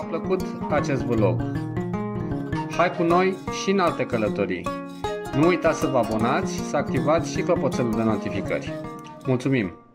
v-a plăcut acest vlog. Hai cu noi și în alte călătorii. Nu uitați să vă abonați, să activați și clopoțelul de notificări. Mulțumim!